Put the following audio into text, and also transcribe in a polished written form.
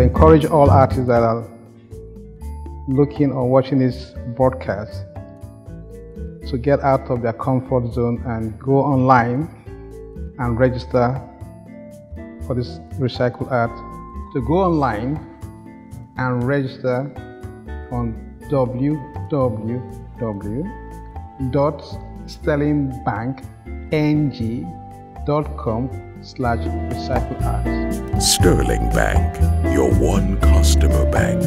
will encourage all artists that are looking or watching this broadcast to get out of their comfort zone and go online and register for this recycled art. To go online and register on www.sterlingbankng.com/recycledarts. Sterling Bank, your one customer bank.